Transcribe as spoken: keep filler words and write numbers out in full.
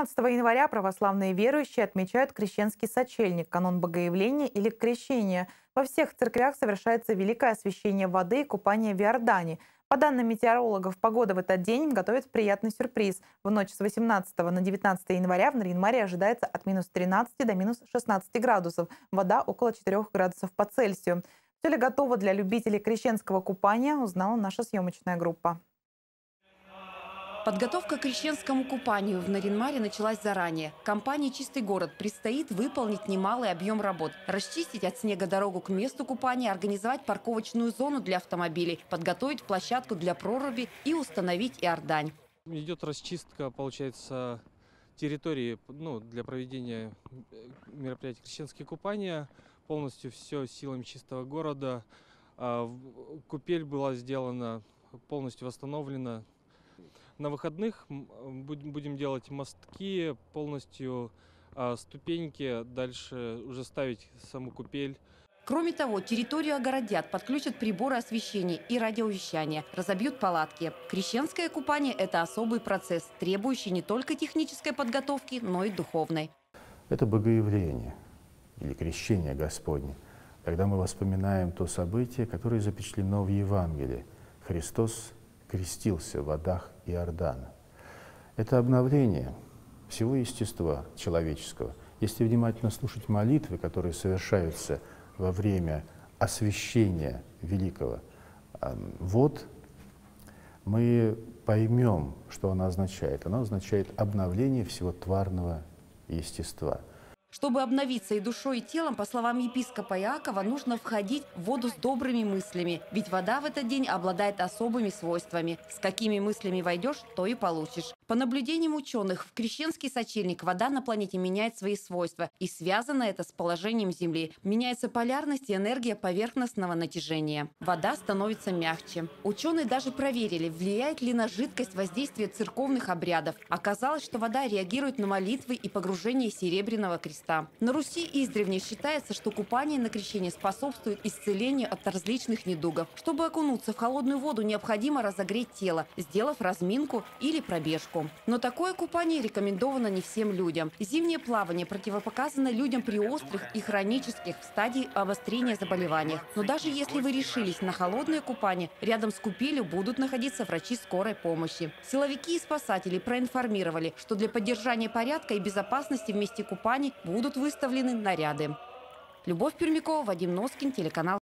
пятнадцатого января православные верующие отмечают Крещенский сочельник, канон Богоявления или Крещения. Во всех церквях совершается великое освящение воды и купание в Иордане. По данным метеорологов, погода в этот день готовит приятный сюрприз. В ночь с восемнадцатого на девятнадцатое января в Нарьян-Маре ожидается от минус тринадцати до минус шестнадцати градусов. Вода около четырёх градусов по Цельсию. Все ли готово для любителей крещенского купания, узнала наша съемочная группа. Подготовка к крещенскому купанию в Нарьян-Маре началась заранее. Компании «Чистый город» предстоит выполнить немалый объем работ. Расчистить от снега дорогу к месту купания, организовать парковочную зону для автомобилей, подготовить площадку для проруби и установить иордань. Идет расчистка, получается, территории, ну, для проведения мероприятий крещенские купания. Полностью все силами «Чистого города». Купель была сделана, полностью восстановлена. На выходных будем делать мостки, полностью ступеньки, дальше уже ставить саму купель. Кроме того, территорию огородят, подключат приборы освещения и радиовещания, разобьют палатки. Крещенское купание – это особый процесс, требующий не только технической подготовки, но и духовной. Это богоявление или крещение Господне, когда мы вспоминаем то событие, которое запечатлено в Евангелии. Христос крестился в водах Иордана. Это обновление всего естества человеческого. Если внимательно слушать молитвы, которые совершаются во время освящения великого, вот мы поймем, что она означает. Она означает обновление всего тварного естества. Чтобы обновиться и душой, и телом, по словам епископа Якова, нужно входить в воду с добрыми мыслями. Ведь вода в этот день обладает особыми свойствами. С какими мыслями войдешь, то и получишь. По наблюдениям ученых, в крещенский сочельник вода на планете меняет свои свойства. И связано это с положением Земли. Меняется полярность и энергия поверхностного натяжения. Вода становится мягче. Ученые даже проверили, влияет ли на жидкость воздействие церковных обрядов. Оказалось, что вода реагирует на молитвы и погружение серебряного креста. На Руси издревле считается, что купание на крещение способствует исцелению от различных недугов. Чтобы окунуться в холодную воду, необходимо разогреть тело, сделав разминку или пробежку. Но такое купание рекомендовано не всем людям. Зимнее плавание противопоказано людям при острых и хронических в стадии обострения заболеваниях. Но даже если вы решились на холодное купание, рядом с купелью будут находиться врачи скорой помощи. Силовики и спасатели проинформировали, что для поддержания порядка и безопасности в месте купания будут выставлены наряды. Любовь Пермякова, Вадим Носкин, телеканал.